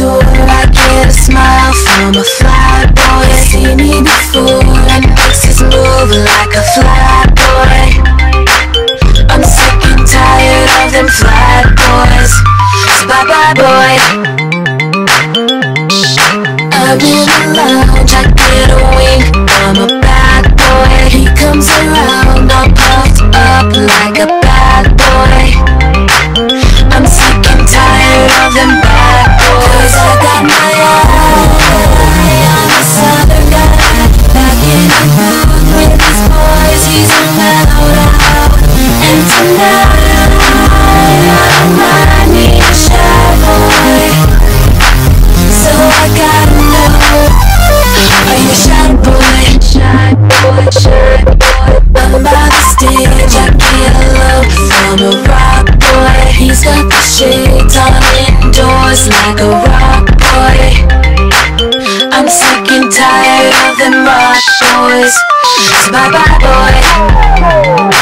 door, I get a smile from a fly boy. See me before and makes us move like a fly boy. I'm sick and tired of them fly boys, so bye bye boy. I'm in a lounge, I get a wink from a bad boy. He comes around, I'm puffed up like a bad boy. I'm sick and tired of them bad boys. I got my eye on this other guy, back in the room with these boys, he's allowed out. And tonight I'm on my knees, shy boy. So I gotta know, are you shy boy? Shy boy, shy boy. I'm by the stage, I get a look from a rock boy. He's got the shades on indoors like a rock boy. I'm sick and tired of them rock boys, so bye bye boy.